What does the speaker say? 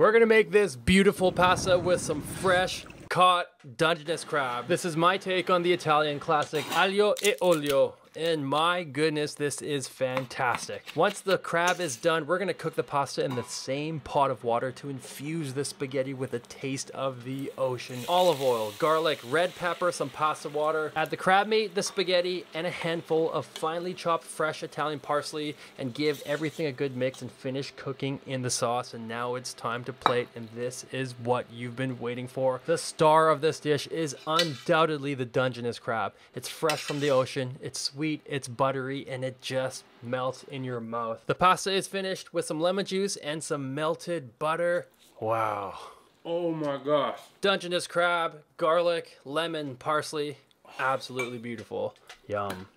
We're gonna make this beautiful pasta with some fresh caught Dungeness crab. This is my take on the Italian classic Aglio e Olio. And my goodness, this is fantastic. Once the crab is done, we're gonna cook the pasta in the same pot of water to infuse the spaghetti with a taste of the ocean. Olive oil, garlic, red pepper, some pasta water. Add the crab meat, the spaghetti, and a handful of finely chopped fresh Italian parsley, and give everything a good mix and finish cooking in the sauce. And now it's time to plate, and this is what you've been waiting for. The star of this dish is undoubtedly the Dungeness crab. It's fresh from the ocean, it's sweet, it's buttery, and it just melts in your mouth. The pasta is finished with some lemon juice and some melted butter. Wow. Oh my gosh. Dungeness crab, garlic, lemon, parsley. Absolutely beautiful. Yum.